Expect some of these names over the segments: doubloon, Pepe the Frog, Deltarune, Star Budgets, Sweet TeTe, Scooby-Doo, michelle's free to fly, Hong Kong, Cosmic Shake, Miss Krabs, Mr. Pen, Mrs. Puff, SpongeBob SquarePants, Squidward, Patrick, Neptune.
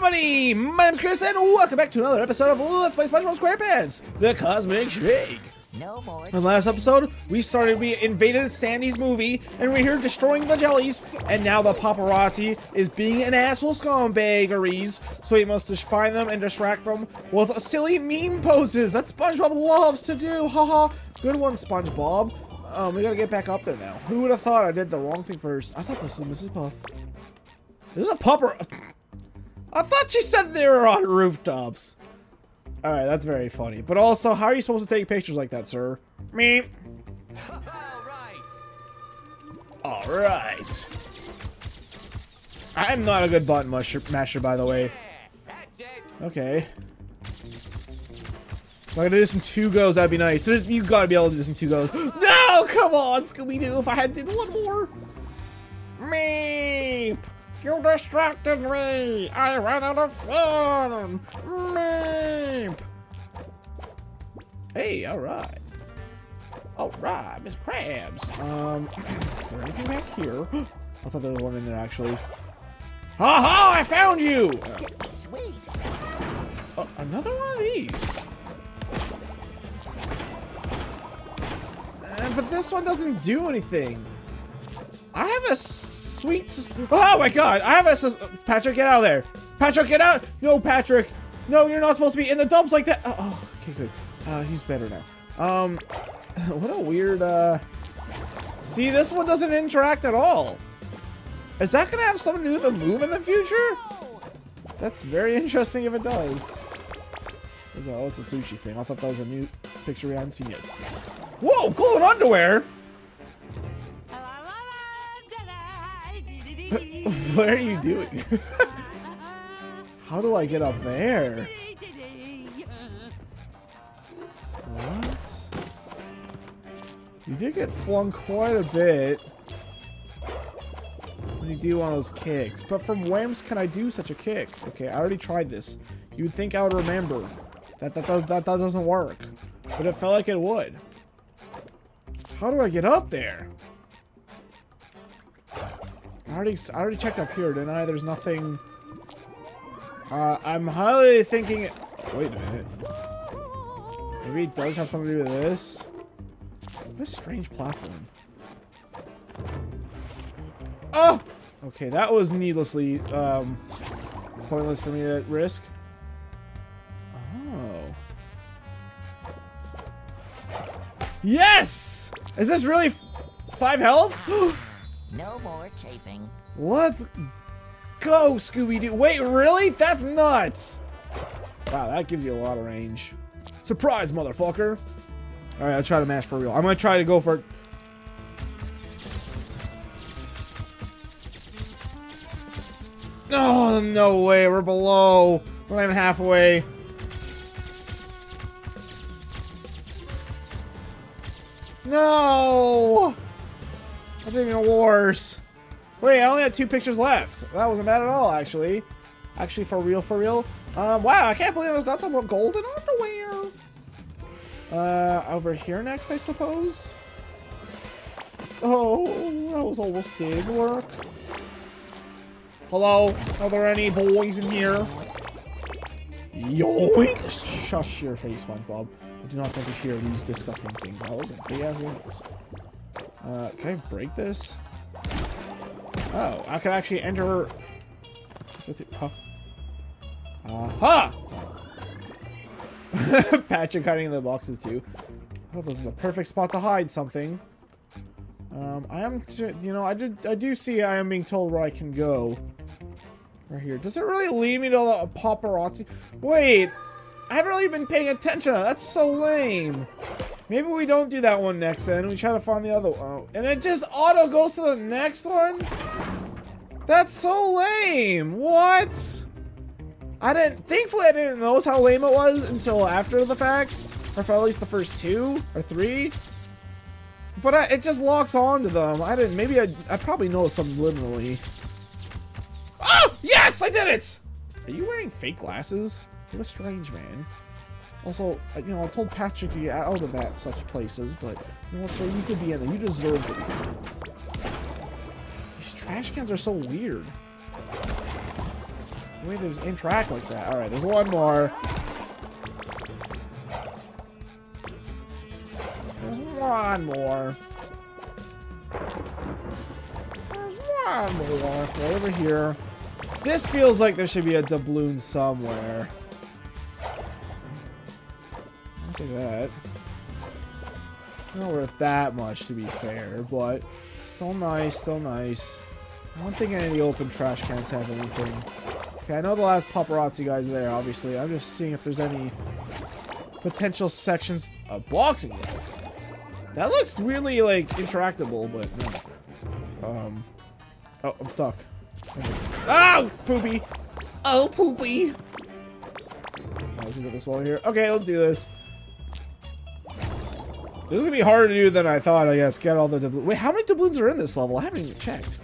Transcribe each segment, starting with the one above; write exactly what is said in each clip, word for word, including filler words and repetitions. everybody! My name's Chris, and welcome back to another episode of Let's Play SpongeBob SquarePants, the Cosmic Shake. No more. In the last episode, we started, we invaded Sandy's movie, and we're here destroying the jellies, and now the paparazzi is being an asshole scumbaggeries, so we must just find them and distract them with silly meme poses that SpongeBob loves to do, haha. Good one, SpongeBob. Um, we gotta get back up there now. Who would have thought I did the wrong thing first? I thought this was Missus Puff. This is a pupper. I thought she said they were on rooftops. All right, that's very funny. But also, how are you supposed to take pictures like that, sir? Me. All right. All right. I'm not a good button masher, by the way. Yeah, that's it. Okay. If I could do this in two goes, that'd be nice. You gotta be able to do this in two goes. No, come on, Scooby-Doo. If I had did one more. Meep. You distracted me! I ran out of fun! Meep! Hey, alright. Alright, Miss Krabs. Um, is there anything back here? I thought there was one in there, actually. Ha ha! I found you! Sweet. Uh, another one of these. Uh, but this one doesn't do anything. I have a... Sweet. Oh my God! I have a Patrick. Get out of there, Patrick. Get out! No, Patrick. No, you're not supposed to be in the dumps like that. Oh, oh okay, good. Uh, he's better now. Um, what a weird. Uh, see, this one doesn't interact at all. Is that gonna have something to do with the move in the future? That's very interesting if it does. Oh, it's a sushi thing. I thought that was a new picture we hadn't seen yet. Whoa, cool in underwear. What are you doing? How do I get up there? What? You did get flung quite a bit when you do one of those kicks. But from whams can I do such a kick? Okay, I already tried this. You'd think I would remember that that, that, that, that doesn't work. But it felt like it would. How do I get up there? I already, I already checked up here, didn't I? There's nothing. Uh, I'm highly thinking. Wait a minute. Maybe it does have something to do with this. What a strange platform. Oh! Okay, that was needlessly um, pointless for me to risk. Oh. Yes! Is this really f five health? No more chafing. Let's go, Scooby-Doo. Wait, really? That's nuts. Wow, that gives you a lot of range. Surprise, motherfucker. All right, I'll try to mash for real. I'm going to try to go for it. Oh, no way. We're below. We're not even halfway. No. That's even worse. Wait, I only had two pictures left. That wasn't bad at all, actually. Actually, for real, for real. Um, wow, I can't believe I was got some golden underwear. Uh, over here next, I suppose. Oh, that was almost did work. Hello, are there any boys in here? Yoink! Shush your face, SpongeBob. I do not want to hear these disgusting things. That was a big ass windows. Uh, can I break this? Oh, I could actually enter... Huh. Aha! Patrick hiding in the boxes too. Oh, this is the perfect spot to hide something. Um, I am... You know, I, did, I do see I am being told where I can go. Right here. Does it really lead me to the paparazzi? Wait! I haven't really been paying attention. That's so lame. Maybe we don't do that one next, then. We try to find the other one. Oh, and it just auto goes to the next one? That's so lame. What? I didn't... Thankfully, I didn't notice how lame it was until after the fact. Or for at least the first two or three. But I, it just locks on to them. I didn't... Maybe I... I probably noticed them subliminally. Oh! Yes! I did it! Are you wearing fake glasses? What a strange man. Also, you know, I told Patrick to get out of that such places, but you know what, sir, you could be in there. You deserve it. These trash cans are so weird. believe there's in track like that. Alright, there's one more. There's one more. There's one more. Right over here. This feels like there should be a doubloon somewhere. Look at that. Not worth that much, to be fair, but still nice, still nice. I don't think any of the open trash cans have anything. Okay, I know the last paparazzi guys are there, obviously. I'm just seeing if there's any potential sections of boxing. That looks really, like, interactable, but no. Um, oh, I'm stuck. Oh, poopy. Oh, poopy. I was gonna get this wall here. Okay, let's do this. This is gonna be harder to do than I thought, I guess. Get all the doubloons. Wait, how many doubloons are in this level? I haven't even checked.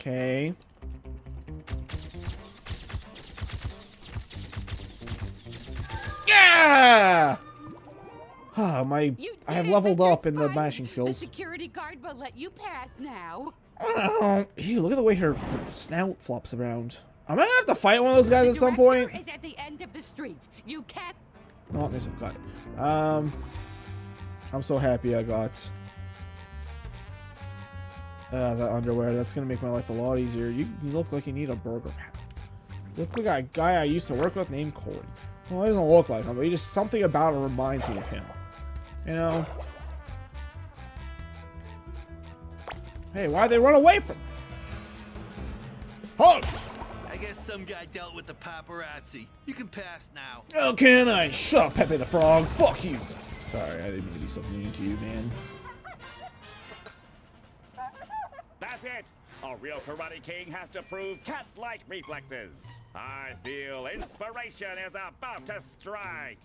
Okay. Yeah! Oh, my, I have leveled up in the mashing skills. The security guard will let you pass now. Oh, ew, look at the way her snout flops around. Am I gonna have to fight one of those guys at some point? Is at the end of the street. You can't. Not this. Got it. Um, I'm so happy I got. Uh, that underwear, that's gonna make my life a lot easier. You look like you need a burger pound. You look like a guy I used to work with named Corey. Well, he doesn't look like him, but he just, something about it reminds me of him. You know? Hey, why'd they run away from me? Halt! I guess some guy dealt with the paparazzi. You can pass now. Oh, can I? Shut up, Pepe the Frog. Fuck you. Sorry, I didn't mean to be so mean to you, man. That's it! A real karate king has to prove cat-like reflexes. I feel inspiration is about to strike.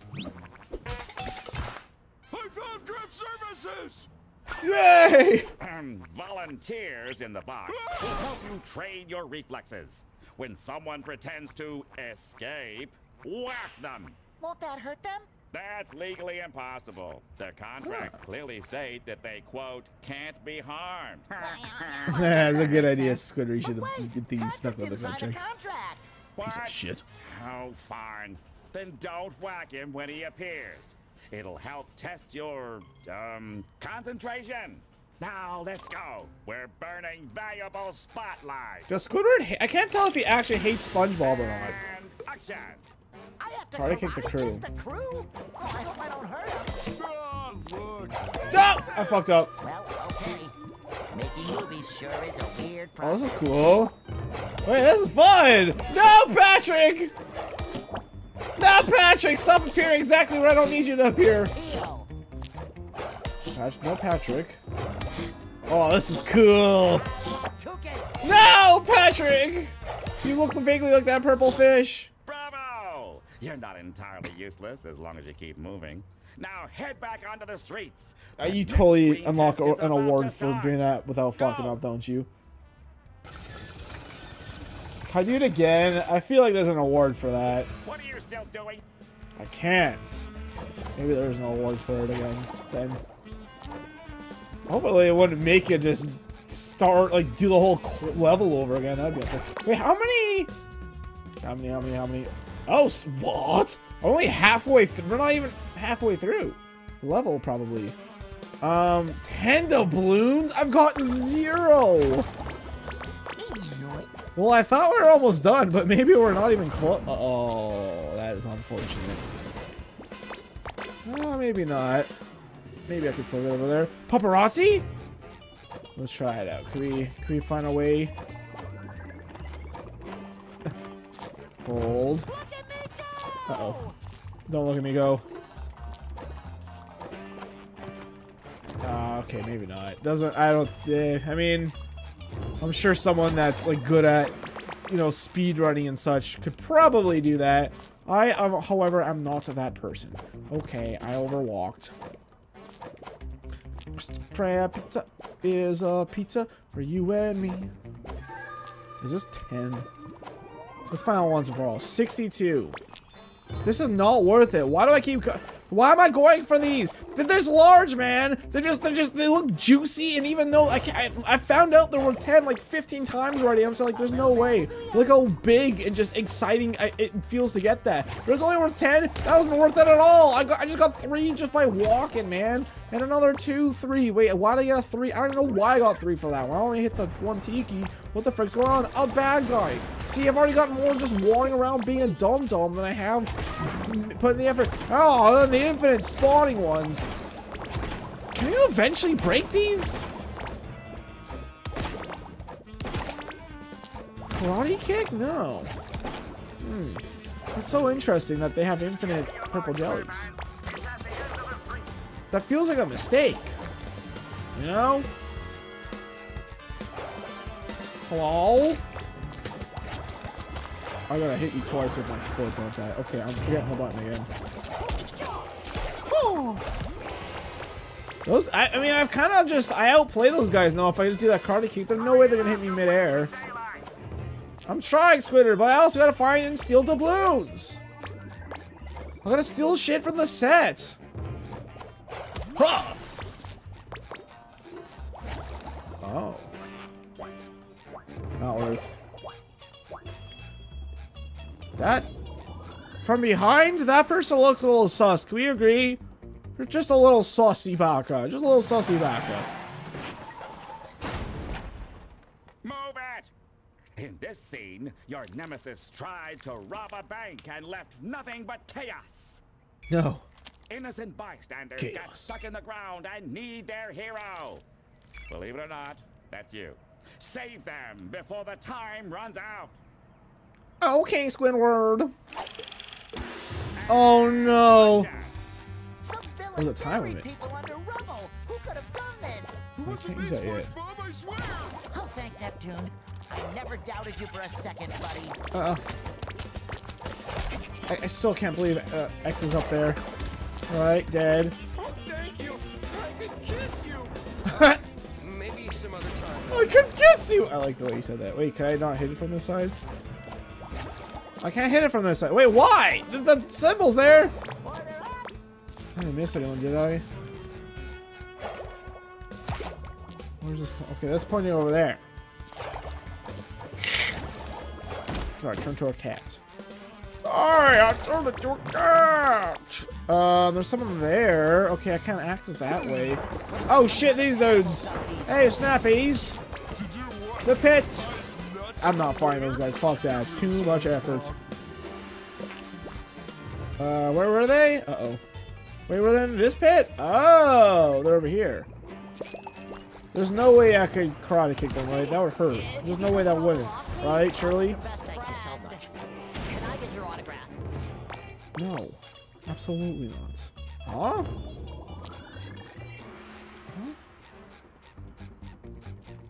I found gift services! Yay! Um, volunteers in the box will help you train your reflexes. When someone pretends to escape, whack them. Won't that hurt them? That's legally impossible. Their contracts clearly state that they, quote, can't be harmed. That's a good idea, Squidward. You should have good things stuck with the contract. Piece of shit. Oh, fine. Then don't whack him when he appears. It'll help test your, um, concentration. Now, let's go. We're burning valuable spotlight. Does Squidward, I can't tell if he actually hates SpongeBob or not. And action. I have to try to kick the crew. The crew? Oh, I hope I don't hurt him. No! I fucked up. Well, okay. Making movies sure is a weird process. Oh, this is cool. Wait, this is fun! No, Patrick! No, Patrick! Stop appearing exactly where I don't need you to appear. No, Patrick. Oh, this is cool. No, Patrick! You look vaguely like that purple fish. You're not entirely useless as long as you keep moving. Now head back onto the streets. Uh, you totally unlock a, an award for doing that without Go. fucking up, don't you? If I do it again, I feel like there's an award for that. What are you still doing? I can't. Maybe there's an award for it again. Then hopefully it wouldn't make you just start like do the whole level over again. That'd be awesome. Wait, how many? How many? How many? How many? Oh, what? Only halfway through. We're not even halfway through. Level, probably. Um, ten doubloons? I've gotten zero. Well, I thought we were almost done, but maybe we're not even close. Uh oh, that is unfortunate. Oh, maybe not. Maybe I could still get over there. Paparazzi? Let's try it out. Can we, can we find a way? Hold. Uh-oh. Don't look at me go. Uh, okay, maybe not. Doesn't, I don't, eh, I mean, I'm sure someone that's, like, good at, you know, speed running and such could probably do that. I, um, however, I'm not that person. Okay, I overwalked. Try pizza. Is a pizza for you and me. Is this ten? Let's find out once and for all. sixty-two. This is not worth it. Why do I keep... Why am I going for these? that there's large, man. They're just, they're just, they look juicy. And even though I can't, I, I found out there were ten, like fifteen times already. I'm saying, like, there's no way. Look how big and just exciting I, it feels to get that. There's only worth ten. That wasn't worth it at all. I got, I just got three just by walking, man. And another two, three. Wait, why did I get a three? I don't know why I got three for that one. I only hit the one tiki. What the frick's going on? A bad guy. See, I've already got more just wandering around being a dum-dum than I have putting the effort. Oh, and the infinite spawning ones. Can you eventually break these? Karate kick? No. Hmm. That's so interesting that they have infinite purple jellies. That feels like a mistake. You know? Hello? I gotta hit you twice with my foot, don't I? Okay, I'm forgetting the button again. Oh. Those, I, I mean, I've kind of just, I outplay those guys now. If I just do that karate kick, there's no way they're gonna hit me midair. I'm trying, Squidward, but I also gotta find and steal doubloons. I gotta steal shit from the sets. Huh. Oh. Not worth. That, from behind, that person looks a little sus. Can we agree? You're just a little saucy baka. Just a little saucy baka. Move it! In this scene, your nemesis tried to rob a bank and left nothing but chaos. No. Innocent bystanders chaos. Got stuck in the ground and need their hero. Believe it or not, that's you. Save them before the time runs out. Okay, Squidward. Oh no. Some villain buried people under rubble. Who could have done this? Who wasn't me, SpongeBob, I swear. Oh, thank Neptune. I never doubted you for a second, buddy. Uh, I, I still can't believe uh, X is up there. All right, dead. Oh, thank you. I could kiss you. Maybe some other time. Oh, I could kiss you. I like the way you said that. Wait, can I not hit it from this side? I can't hit it from this side. Wait, why? The, the symbol's there. I didn't miss anyone, did I? Where's this? Okay, that's pointing over there. Sorry, turn to a cat. Alright, I turned it to a cat! Uh, there's someone there. Okay, I can't access that way. Oh shit, these dudes! Hey, snappies! The pit! I'm not fighting those guys. Fuck that. Too much effort. Uh, where were they? Uh-oh. Wait, we're in this pit? Oh, they're over here. There's no way I could karate kick them, right? That would hurt. There's no way that wouldn't, right, Shirley? Can I get your autograph? No, absolutely not. Huh? Huh?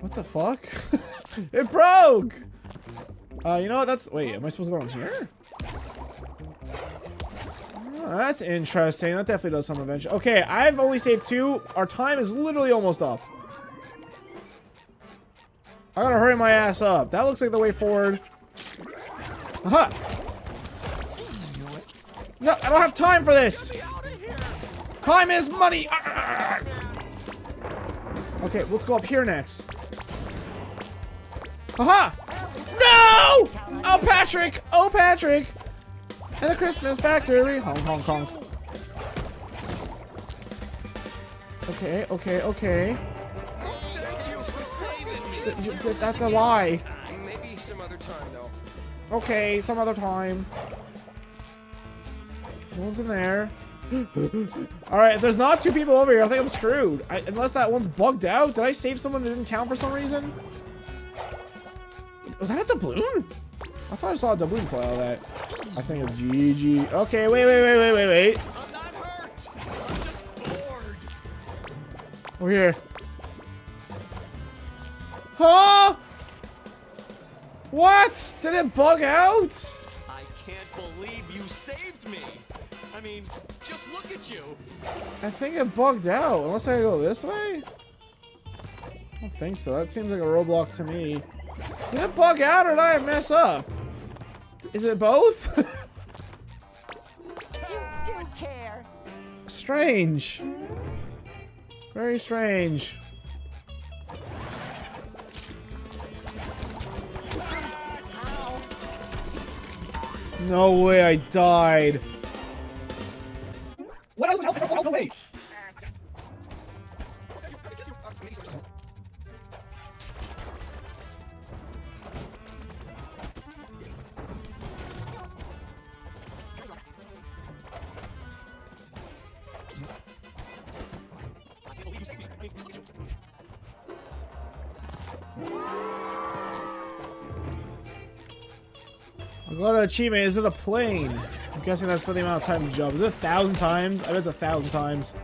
What the fuck? It broke! Uh, you know what? That's. Wait, am I supposed to go on here? Oh, that's interesting. That definitely does some adventure. Okay, I've only saved two. Our time is literally almost up. I gotta hurry my ass up. That looks like the way forward. Aha! No, I don't have time for this. Time is money. Okay, let's go up here next. Aha! No! Oh, Patrick! Oh, Patrick! And the Christmas factory, Hong Hong Kong. Okay, okay, okay. Th th that's a lie. Maybe some other time, though. Okay, some other time. No one's in there. All right, if there's not two people over here, I think I'm screwed. I, unless that one's bugged out. Did I save someone that didn't count for some reason? Was that a doubloon? I thought I saw a doubloon fly out of that. I think it's G G. Okay, wait, wait, wait, wait, wait, wait. I'm not hurt. I'm just bored. Over here. Huh? What? Did it bug out? I can't believe you saved me. I mean, just look at you. I think it bugged out. Unless I go this way? I don't think so. That seems like a roadblock to me. Did it bug out or did I mess up? Is it both? You do care. strange. Very strange. No way I died. What else would help us all the way? Achievement, is it a plane? I'm guessing that's for the amount of time you jump. Is it a thousand times? I bet it's a thousand times.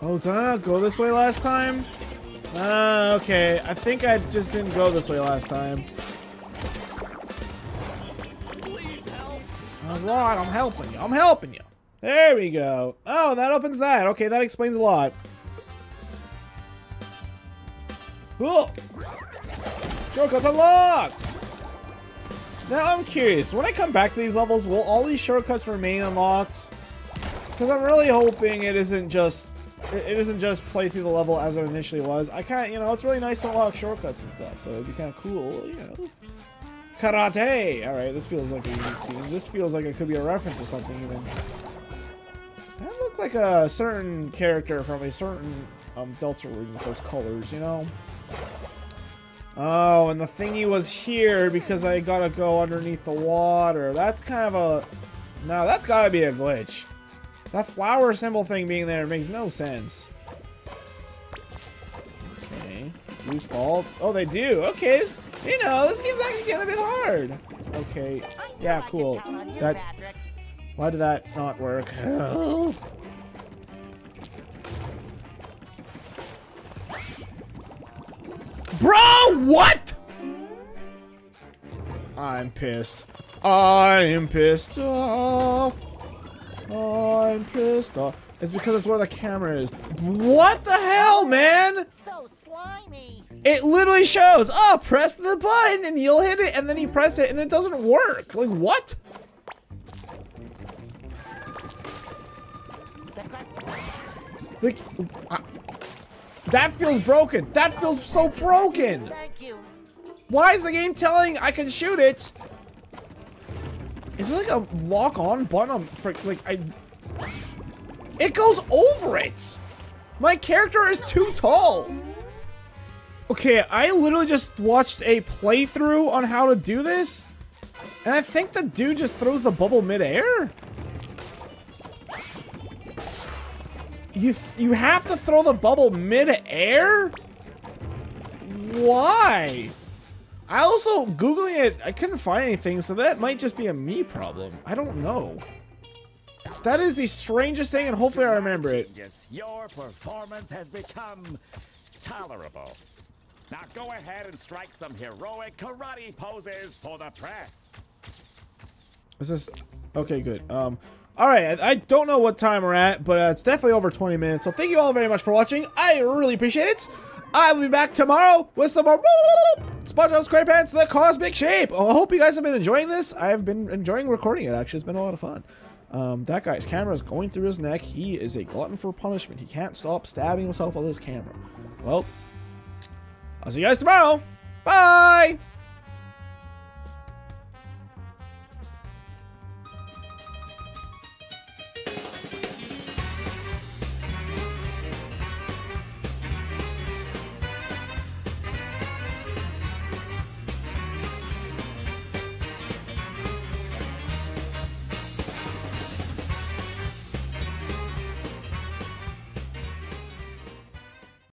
Oh, did I not go this way last time? Ah, uh, okay. I think I just didn't go this way last time. I was wrong. I'm helping you. I'm helping you. There we go. Oh, that opens that. Okay, that explains a lot. Cool! Shortcuts unlocked! Now I'm curious, when I come back to these levels, will all these shortcuts remain unlocked? Because I'm really hoping it isn't just it isn't just play through the level as it initially was. I kinda, you know, it's really nice to unlock shortcuts and stuff, so it'd be kinda cool, you know. Karate! Alright, this feels like a unique scene. This feels like it could be a reference to something even. That looked like a certain character from a certain um Deltarune with those colors, you know? Oh, and the thingy was here because I gotta go underneath the water. That's kind of a... No, that's gotta be a glitch. That flower symbol thing being there makes no sense. Okay. Whose fault? Oh, they do. Okay. This, you know, this game's actually gonna be hard. Okay. Yeah, cool. That... Why did that not work? Oh. Bro, what? I'm pissed. I'm pissed off. I'm pissed off. It's because it's where the camera is. What the hell, man? So slimy. It literally shows, oh, press the button and you'll hit it, and then you press it and it doesn't work. Like, what? Like, I that feels broken. That feels so broken. Thank you. Why is the game telling I can shoot it? Is there like a lock on button? I'm for, like I. It goes over it. My character is too tall. Okay, I literally just watched a playthrough on how to do this, and I think the dude just throws the bubble midair. You th you have to throw the bubble mid-air? Why? I also, Googling it, I couldn't find anything, so that might just be a me problem. I don't know. That is the strangest thing, and hopefully I remember it. Yes, your performance has become tolerable. Now go ahead and strike some heroic karate poses for the press. Is this... Okay, good. Um... Alright, I don't know what time we're at, but uh, it's definitely over twenty minutes, so thank you all very much for watching. I really appreciate it. I'll be back tomorrow with some more SpongeBob SquarePants, The Cosmic Shape. Oh, I hope you guys have been enjoying this. I've been enjoying recording it, actually. It's been a lot of fun. Um, that guy's camera is going through his neck. He is a glutton for punishment. He can't stop stabbing himself with his camera. Well, I'll see you guys tomorrow. Bye!